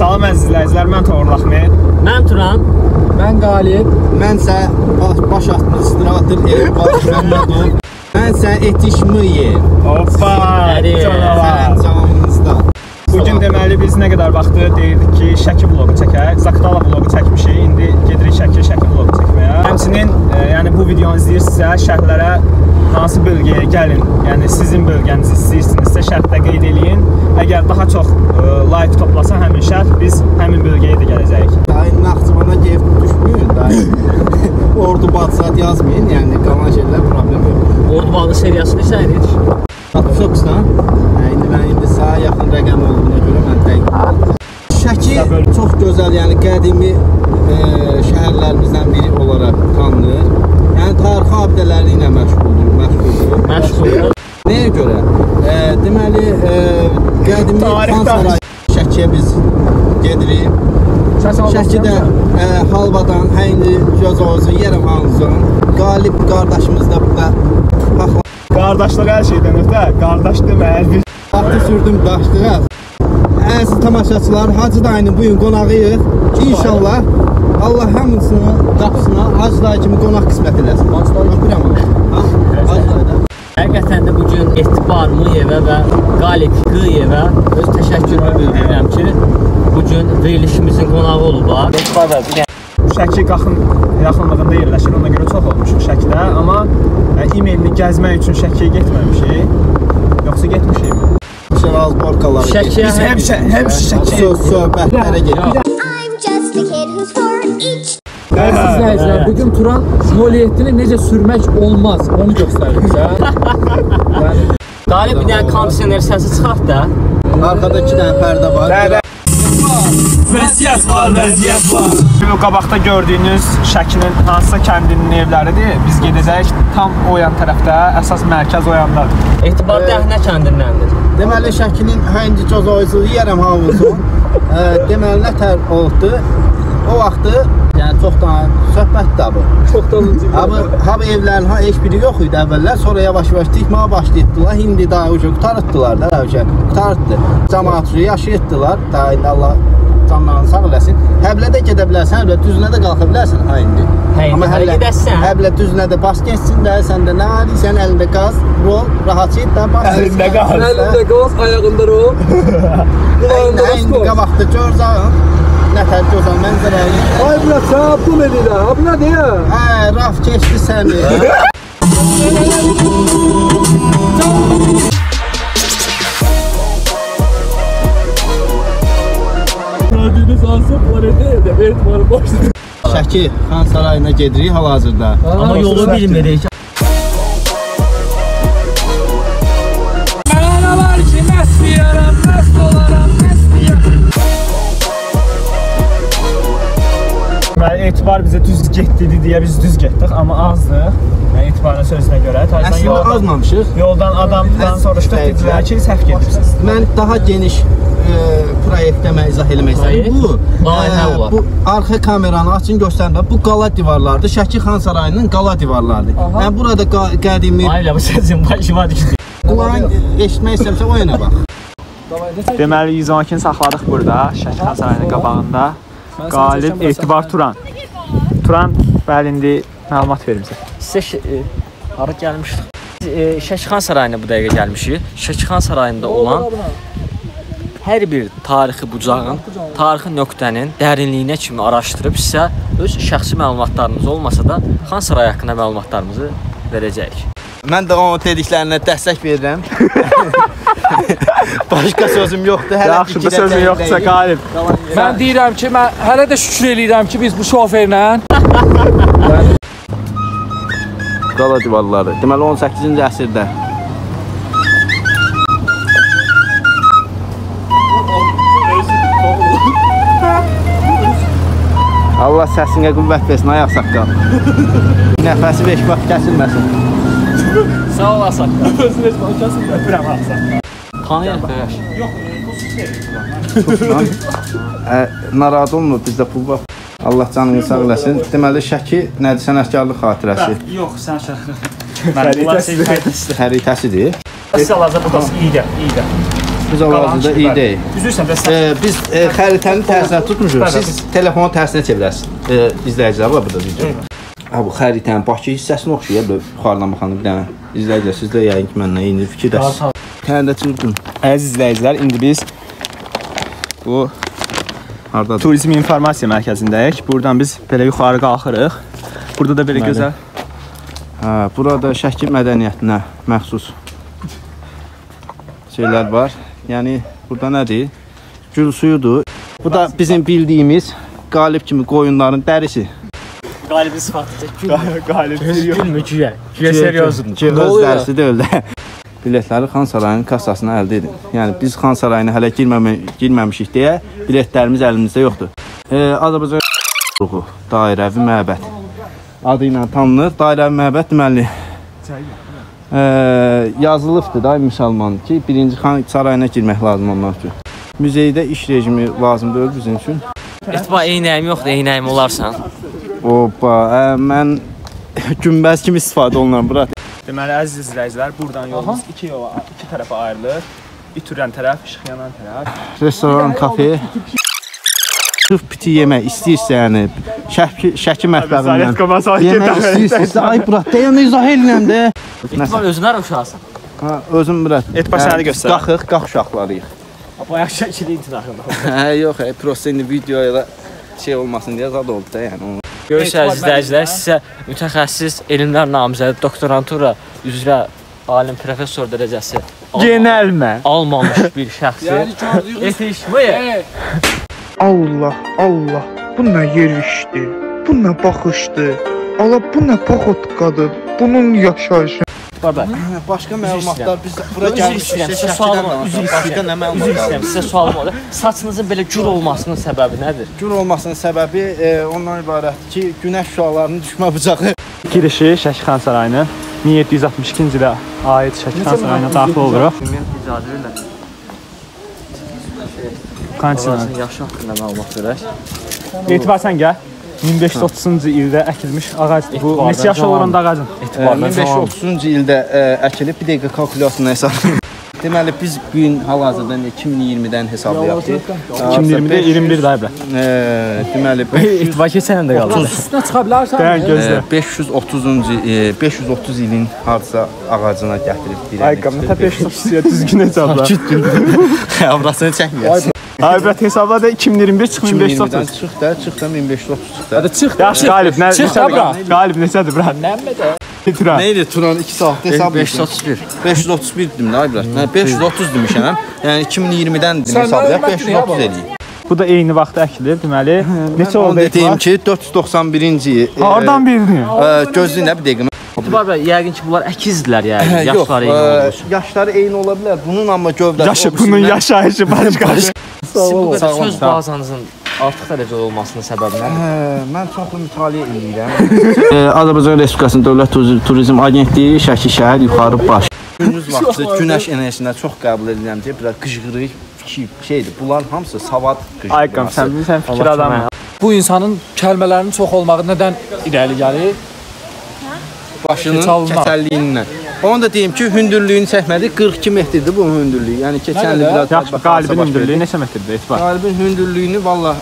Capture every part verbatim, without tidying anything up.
Salam əziz izləyicilər, mən Toğrul Axmet. Mən Turan. Mən Qalib. Mənsə baş atlı stradır, ev baş məmnədum. Mənsə etişməyim. Hoppa! Canavar! Bugün deməli biz nə qədər vaxtı deyirdik ki, Şəki vlogu çəkək. Zaqatala vlogu çəkmişik, indi gedirik Şəki, Şəki vlogu çəkməyə. Həmçinin, yəni bu videonu izləyirsinizsə, şərhlərə hansı bölgəyə gəlin, yəni sizin bölgənizi istəyirsinizsə, şərhdə qeyd eləyin. Əgər daha çox like toplasa həmin şərh, biz həmin bölgəyə də gələcəyik. Daim Naxçıvana geyib düşmüyün, daim ordu badsat yazmayın, yəni qalan şeylər problem yox. Ordu badı seriyasını isə edir. altmış doqquzdan. Daha yaxın rəqəm olduğuna görə mən dəqiq. Şəki çox gözəl, yəni qədimi şəhərlərimizdən biri olaraq tanınır. Yəni tarixi abidələri ilə məşğuldur. Nəyə görə? Deməli, qədimi Xan Sarayı Şəkiyə biz gedirik. Şəkidə halvadan, həyini, göz oğuzu, yerəm ağızın. Qalib qardaşımız da burada baxılır. Qardaşlıq hər şeydən ötə, qardaş deməlidir. Vaxtı sürdüm daşlığa. Əziz tamaşaçılar, Hacı dayının bugün qonağıyıq. İnşallah Allah həmçinin qapısına Hacı dayı kimi qonaq qismət eləsin. Hacı dayı bir amma. Hacı dayı da. Həqiqətən də bugün Etibarlıyevə və Qalib Qıyevə öz təşəkkürümü bildirirəm ki, bugün verilişimizin qonağı olublar. Şəki yaxınlığında yerləşir, ona görə çox olmuşuq Şəkidə. Amma e-mailini gəzmək üçün Şəkiyə getməmişik. Yoxsa getmişikmi? Şəkiyə həmişə söhbətlərə gedir. Əzizləyicilər, bugün Turan moliyyətini necə sürmək olmaz, onu göstərir. Qalib bir dənə kondisioner səsi çıxart da. Arxada iki dənə pərdə var. Vəziyyət var, vəziyyət var. Bu qabaqda gördüyünüz Şəkinin hansısa kəndinin evləridir. Biz gedəcəyik tam o yan tərəfdə, əsas mərkəz o yandadır. Etibar dəhnə kəndindəndir. Deməli, Şəkinin həngi cozoyuzluğu yerəm havuzun. Deməli, nə tər oldu? O vaxtı, yəni çoxdan söhbətdir abı. Çoxdan ucaq. Abı, abı evlərin ha, heç biri yox idi əvvəllər. Sonra yavaş-yavaş tikmağa başlayıddılar. Hindi daha ucaq qutarıddılar da, qutarıddı. Cəmatçı yaşayıddılar, daha indi Allah canlarını sağ eləsin. Həblədə gedə bilərsən, həblə düzünə də qalxa bilərsən, ha indi. Amma həblə düzünə də baş geçsin də, sən də nə alıysan, əlində qaz, rol, rahatçı et də, baş geçsin. Əlində qaz. Əlində qaz, ayağında rol. Əlində indi qabaqda görəcəm, nə tər gözəl mənzərəyi. Ay, bura çabdum edir, abi nə deyə? Hə, raf keçdi səni. Şəki Xan Sarayına gedirik hal-hazırda. Amma yolu bilmirik. Mənə var ki, məst yiyərəm, məst olaram, məst yiyərəm. Etibar bizə düz getdi deyə biz düz getdik, amma azdıq. İtibarın sözünə görə. Əslində azmamışıq. Yoldan adamdan soruşduq, dedilər ki, səhv gedirsiz. Mən daha geniş proyektə mən izah eləmək istəyirəm. Bu arxa kameranı açın göstərmə, bu qala divarlardır, Şəki Xan Sarayının qala divarlardır. Mən burada qədimi qulağın eşitmək istəmsə o yana bax. Deməli yüz on ikini saxladıq burada, Şəki Xan Sarayının qabağında. Qalib Etibar Turan. Turan, bəli, indi məlumat verim sizə. Sizə hara gəlmişdik? Şəki Xan Sarayına bu dəqiqə gəlmişik. Şəki Xan Sarayında olan hər bir tarixi bucağın, tarixi nöqtənin dərinliyinə kimi araşdırıb sizə öz şəxsi məlumatlarınız olmasa da Xan Sarayı haqqında məlumatlarımızı verəcəyik. Mən də onun dediklərinə dəstək verirəm. Başqa sözüm yoxdur. Yaxşı, bu sözüm yoxdursa Qalib. Mən deyirəm ki, mən hələ də şükür eləyirəm ki, biz bu şoferlə qala divarları, deməli on səkkizinci əsrdə Allah səsinə qüvvət versin, ayaq saqqal. Nəfəsi beş vaxt kəsilməsin. Sağ ol, saqqal. Özün heç vaxt kəsilməsin, öpürəm, ayaq saqqal. Tanıyaq da yaş. Yox, bu sizlədir. Narahat olmur, bizdə pul var. Allah canını sağ eləsin. Deməli, Şəki nədir? Sənətkarlıq xatirəsi. Yox, sənətkarlıq xatirəsi. Xəritəsidir. Xəritəsidir. Əsəlazə budası, iyi gəl, iyi gəl. biz hal-hazırda iyi deyil. E, biz e, xəritənin tərsinə tutmuşuq. Siz telefonun tərsinə çevirəsiniz. E, İzləyicilər var burada video. Ha bu xəritənin Bakı hissəsini oxşaya da yuxarıdan baxanda bir dənə izləyicilər siz də yəqin ki mənlə eyni fikirdəsiniz. Tənə də çırpın. Əziz izləyicilər, indi biz bu hardadır? Turizm informasiya mərkəzindəyik. Buradan biz belə yuxarı qalxırıq. Burada da belə gözəl. Hə, burada Şəki mədəniyyətinə məxsus şeylər var. Yəni burada nədir? Gül suyudur. Bu da bizim bildiyimiz qalib kimi qoyunların dərisi. Qalibin sıfatıdır. Qalib gülmür güyə. Güyə seriozdur. Öz dərisi deyil də. Biletləri Xan Sarayının kassasına əldə edin. Yəni biz Xan Sarayına hələ girməmi, girməmişik deyə biletlərimiz əlimizdə yoxdur. E, Azərbaycan Respublikası dairəvi məbəd adı ilə tanınır. Dairəvi məbəd deməli e, yazılıbdır da müsəlman ki birinci Xan Sarayına girmək lazım olmaq üçün. Müzeydə iş rejimi lazımdır bizim üçün. Etba eynəyim yoxdur, eynəyim olarsan. Opa, e, mən günbəz kimi istifadə olunan bura. Deməli, əziz izləyicilər, buradan yolumuz iki yola, iki tərəfə ayrılır. İtürən tərəf, işıq yanan tərəf. Restoran, kafe. Sırf piti yemək istəyirsə, yəni Şəki mətbəqindən yemək istəyirsə, ay burada yəni izah ediləm də. Etbar özünə uşaqsın. Ha, özüm bura. Etbar səni göstər. Qaxıq, qax uşaqlarıyıq. Bayaq Şəkili intihaqında. Hə, yox, prosta indi videoya şey olmasın deyə zad oldu da yəni. Görüşürüz izləyicilər, sizə mütəxəssis elmlər namizədi doktorantura üzrə alim professor dərəcəsi almamış bir şəxsi yetişmir. Allah, Allah, bu nə yerişdir, bu nə baxışdır, Allah, bu nə poxotqadır, bunun yaşayışı. Başqa məlumatlar biz bura gəlmişik, sizə sualım olur, sizə sualım olur. Saçınızın belə gür olmasının səbəbi nədir? Gür olmasının səbəbi ondan ibarətdir ki, günəş şüalarının düşmə bucağı. Girişi Şəki Xan Sarayının min yeddi yüz altmış ikinci ilə aid Şəki Xan Sarayına daxil oluruq. Kontinent. Yaşı haqqında məlumat verək. Etibarən gəl. min beş yüz otuzuncu ildə əkilmiş ağacdır. Bu neçə yaş olanda ağacın? min beş yüz otuzuncu ildə əkilib, bir dəqiqə kalkulyasından hesablayın. Deməli, biz bugün hal-hazırda iki min iyirmidən hesablayaq ki, iki min iyirmidə iyirmi bir dayı bilər. Deməli, İttifaq keçənəndə qalır. Üstünə çıxa bilərsən. beş yüz otuz ilin hardasa ağacına gətirib. Ay, qəmətə beş yüz otuz düzgün hesablar. Avrasını çəkməyəsin. Ay, bət hesabla da iki min iyirmi bir çıx, min beş yüz otuz. Çıx da, çıx da, min beş yüz otuz çıx da. Çıx da, çıx da bura. Qalib neçədir bura? Nəmmə də. Neydi, Turan iki saatda hesab etmişəm. beş yüz otuz bir dedim, ay bura. beş yüz otuz demişəm, yəni iki min iyirmidən hesablayaq, beş yüz otuz eləyik. Bu da eyni vaxtda əkilir, deməli. Neçə oldu etmə? Deyim ki, dörd yüz doxsan birinci. Oradan bildim. Gözlüyün nə bir dəqiqə. İtibar bəy, yəqin ki, bunlar əkizdirlər yəni, yaşları eyni olmuş. Yaşları eyni ola bilər, bunun amma gövdəsi... Bunun yaşayışı başqaşı. Siz bu qədər söz bazanızın artıq dərəcədə olmasının səbəbi nədir? Mən çoxlu mütaliə edirəm. Azərbaycan Respublikasının Dövlət Turizm Agentliyi, Şəki şəhər, yuxarı baş. Günümüz vaxtı günəş enerjisindən çox qəbul ediləm deyə biraz qıcıqırıq şeydir. Bunların hamısı savad qıcıqırıq. Ayqam, sən fikir adamı. Bu insanın kəlmələrinin çox olmağı nədən irəli gəlir? Başının keçəlliyindən. Onu da deyim ki, hündürlüyünü çəkmədik, qırx iki metrdir bu hündürlüyü. Yəni keçənli biraz... Yaxşı, qalibin hündürlüyü neçə metrdir etibar? Qalibin hündürlüyünü valla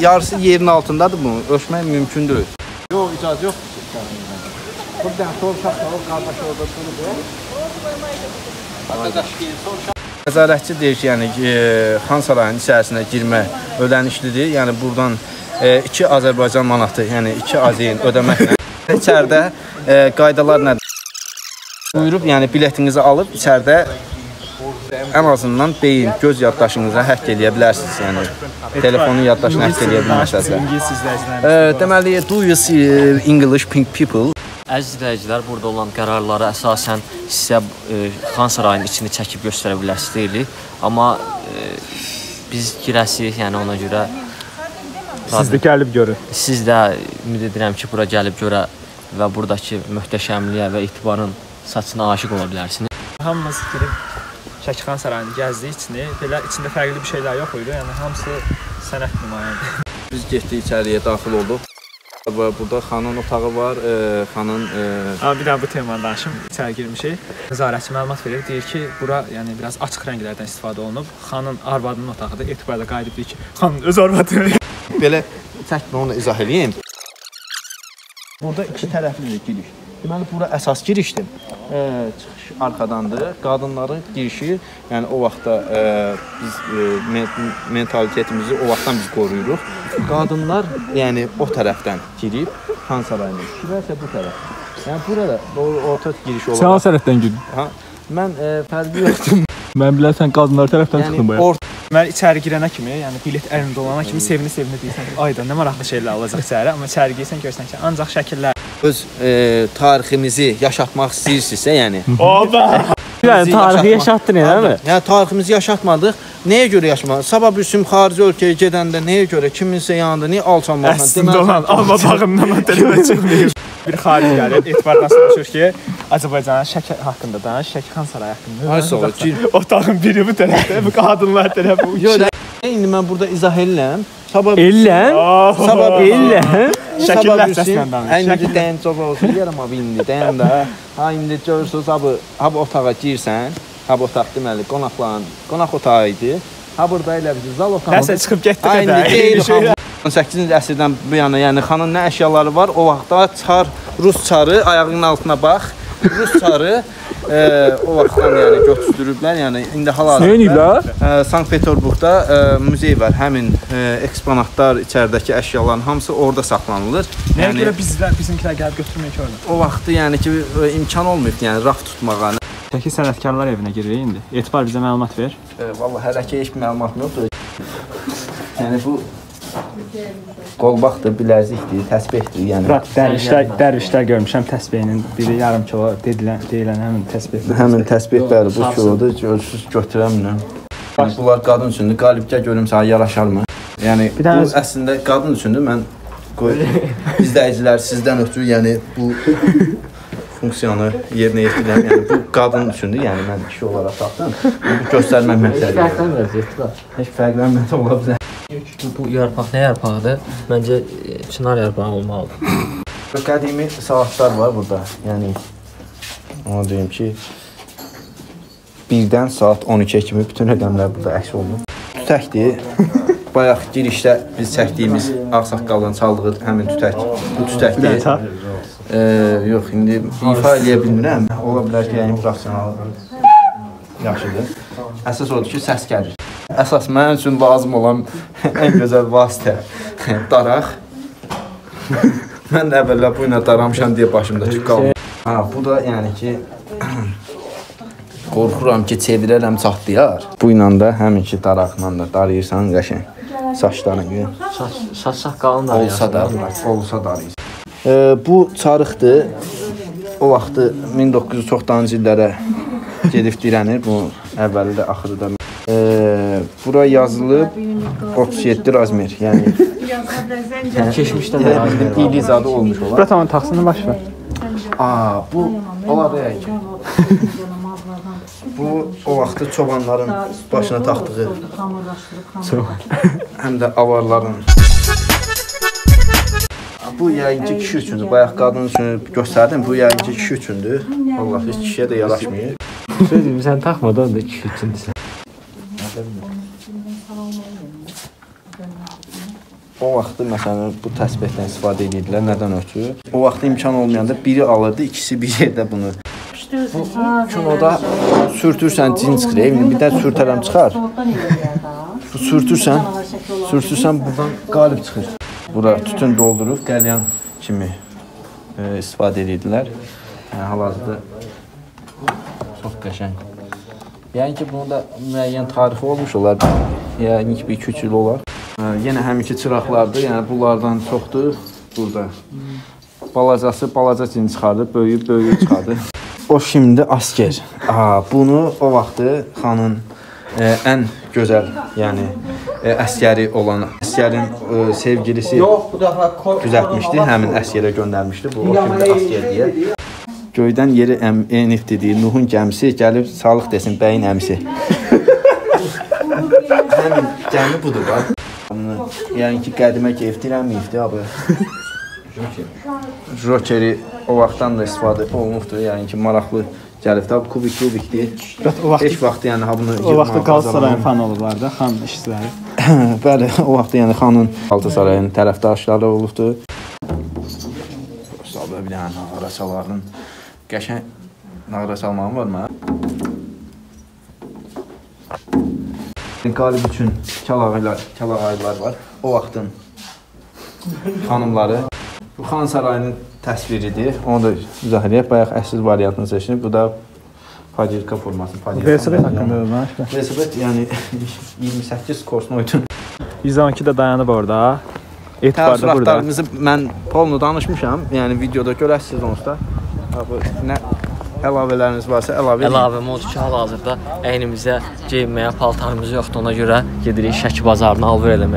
yarısı yerin altındadır bunun, ölçmək mümkündür. Yox, icazə yoxdur ki, bu bir dənə sol şaxta o, qardaşı orada durur. Qardaş gelir, sol şaxta. Nəzarətçi deyir ki, yəni Xan Sarayının içərisində girmək ödənişlidir. Yəni buradan iki Azərbaycan manatı, yəni iki azeyn ödəməklə. İçərdə qaydalar nədir? Buyurub, yəni biletinizi alıb içərdə ən azından beyin, göz yaddaşınıza həkk eləyə bilərsiniz, yəni telefonun yaddaşını həkk eləyə bilməsəsə. Deməli, do you see English people? Əziz izləyicilər, burada olan qərarları əsasən sizə Xan Sarayının içini çəkib göstərə biləsiz deyilik, amma biz girəsiyik, yəni ona görə... Siz də gəlib görür. Siz də ümid edirəm ki, bura gəlib görə və buradakı möhtəşəmliyə və etibarın saçına aşıq ola bilərsiniz. Hamımız girib Şəki Xan Sarayını gəzdiyi içini, belə içində fərqli bir şeylər yox idi, yəni hamısı sənət nümayəndə. Biz getdik içəriyə daxil olduq. Burada xanın otağı var, e, xanın... E... Bir daha bu temanı danışım, içeri girmişik. Nəzarətçi məlumat verir, deyir ki, bura yəni, biraz açıq rənglərdən istifadə olunub. Xanın arvadının otağıdır, etibarla qayıd edilir ki, xanın öz arvadı. Belə tək mən onu izah edeyim. Burada iki tərəfli giriş. Deməli, bura əsas girişdir. E, çıxış arxadandır. Qadınların girişi, yəni o vaxtda e, biz e, mentalitetimizi o vaxtdan biz qoruyuruq. Qadınlar yəni o tərəfdən girib Xan Sarayının girişi bu tərəf. Yəni burada orta giriş olaraq. Sən o tərəfdən girdin. Ha, mən e, fərqi yoxdur. Mən bilərsən qadınlar tərəfdən yəni, çıxdım bayaq. Mən içəri girənə kimi, yəni bilet əlində olana kimi sevinə-sevinə deyirsən ki, ayda nə maraqlı şeylər alacaq içəri, amma içəri girsən görsən ki, ancaq şəkillər. Öz e, tariximizi yaşatmaq istəyirsinizsə, yəni. Yəni tarixi yaşatdın, elə mi? Yəni tariximizi yaşatmadıq. Nəyə görə yaşatmadıq? Sabah bir süm xarici ölkəyə gedəndə nəyə görə kiminsə yanında niyə alçalmaqla? Əslində olan alma bağımdan televizə çıxmayır. Bir xarici gəlir, etibardan soruşur ki, Azərbaycanın Şəki haqqında danış, Şəki Xan Sarayı haqqında. Ay sağ ol, gir. Otağın biri bu tərəfdə, bu qadınlar tərəfi bu iki. İndi mən burada izah eləm. Sabah eləm. Sabah eləm. Şəkillər səsləndirəm. İndi dən çox olsun, deyirəm abi indi dən də. Ha indi görürsüz abi, ha bu otağa girsən, ha bu otaq deməli qonaqların qonaq otağı idi. Ha burada elə bir zal otağı. Nəsə çıxıb getdi qədər. on səkkizinci əsrdən bu yana, yəni xanın nə əşyaları var, o vaxtda çar, rus çarı, ayağının altına bax, rus çarı e, o vaxtdan yəni götürdürüblər, yəni indi hal-hazırda e, Sankt Peterburqda e, muzey var, həmin e, eksponatlar, içəridəki əşyaların hamısı orada saxlanılır. Nəyə yəni, görə bizlər, bizimkilər gəlib götürmək ki, orada? O vaxtı yəni ki, imkan olmayıb, yəni raf tutmağa. Şəki sənətkarlar evinə girir indi, etibar bizə məlumat ver. E, Valla hələ ki, heç bir məlumat yoxdur. Yəni bu... Qolbaqdır, bilərzikdir, təsbehdir, yəni. Bırak, dərvişlər, dərvişlər görmüşəm təsbehinin biri yarım kilo deyilən, deyilən həmin təsbehdir. Həmin təsbehdir, bu kilodur, görürsünüz, götürəmləm. Yəni, bunlar qadın üçündür, qalibgə görüm sənə yaraşarmı? Yəni, bu əslində qadın üçündür, mən izləyicilər sizdən ötürü, yəni bu funksiyonu yerinə yetirəm, yəni bu qadın üçündür, yəni mən kişi olaraq taxtım, bu göstərməm məqsədir. Heç fərqlənmədə ola bizə. Bu yarpaq nə yarpağıdır? Məncə çınar yarpağı olmalıdır. Qədimi saatlar var burada. Yəni, ona deyim ki, birdən saat on ikiyə kimi bütün rəqəmlər burada əks olunur. Tütəkdir. Bayaq girişdə biz çəkdiyimiz ağsaqqalın çaldığı həmin tütək. Bu tütəkdir. E, yox, indi ifa eləyə bilmirəm. Ola bilər ki, yəni, profesional yaxşıdır. Əsas odur ki, səs gəlir. Əsas mənim üçün lazım olan ən gözəl vasitə daraq. Mən də əvvəllə bu ilə daramışam deyə başımdakı qalmır. Ha, bu da yəni ki, qorxuram ki, çevirərəm çatlayar. Bu ilə da həmin ki, daraqla da darıyırsan qəşəng saçlarına görə. Saç saqqalını darıyırsan. Olsa darıyırsan, olsa darıyırsan. E, bu çarıqdır. O vaxtı min doqquz yüz doxsanıncı illərə gedib dirənir. Bu əvvəli də, axırı da. Ee, bura yazılıb otuz yeddi razmer, yəni keçmişdən də ili izadı olmuş olar. Bura tamam, taxsını baş ver. Aa, bu oladı yəqin. Bu o vaxtı çobanların başına taxdığı, həm də avarların. Bu yəqin ki kişi üçündür, bayaq qadın üçün göstərdim, bu yəqin ki kişi üçündür. Vallahi heç kişiyə də yaraşmıyor. Sözüm, sən taxmadan da kişi üçündür sən. O vaxtı məsələn bu təsbehdən istifadə edirdilər, nədən ötürü? O vaxtı imkan olmayanda biri alırdı, ikisi bir yerdə bunu. Bu kinoda sürtürsən cin çıxır, bir də sürtərəm çıxar. Bu sürtürsən, sürtürsən buradan qalib çıxır. Bura tütün doldurub, qəlyan kimi e, istifadə edirdilər. Yəni, hal-hazırda çox qəşəng. Yəni ki, bunun da müəyyən tarixi olmuş olar, yəni ki, bir iki üç il olar. Yenə həminki çıraqlardır, yəni bunlardan çoxdur burada. Balacası balaca cin çıxardı, böyüyüb böyüyüb çıxardı. O şimdi asker. Aa, bunu o vaxtı xanın e, ən gözəl, yəni e, əskəri olan, əskərin e, sevgilisi düzəltmişdi, həmin əskərə göndərmişdi, bu o şimdi asker deyə. Göydən yeri enib dediyi Nuhun gəmisi gəlib salıq desin, bəyin əmisi. Həmin gəmi budur, bax. Yəni ki, qədimə keyif deyirəm, meyif deyir, abi. Jokeri o vaxtdan da istifadə olunubdur. Yəni ki, maraqlı gəlib də kubik kubikdir. Heç vaxt yəni ha bunu o vaxtda Qalatasaray fanı olublar da, xan işçiləri. Bəli, o vaxtda yəni xanın Qalatasarayın tərəfdaşları olubdur. Dostlar, bir dənə nağara çaların. Qəşəng nağara çalmağım var mı? Qalib üçün Kəlağaylar, Kəlağaylar var. O vaxtın xanımları. Bu Xan Sarayının təsviridir. Onu da izah edək. Bayaq əsl variantını seçdik. Bu da Padirka forması. Velosiped haqqında danışaq. Velosiped yəni iyirmi səkkiz Korsnoydur. yüz on ikidə dayanıb orada. Etibarda burada. Mən Polnu danışmışam. Yəni videoda görəsiniz onsuz. Nə əlavələriniz varsa əlavə edin. Əlavəm odur ki, hal-hazırda əynimizə geyinməyə paltarımız yoxdur. Ona görə gedirik Şəki bazarına alver eləməyə.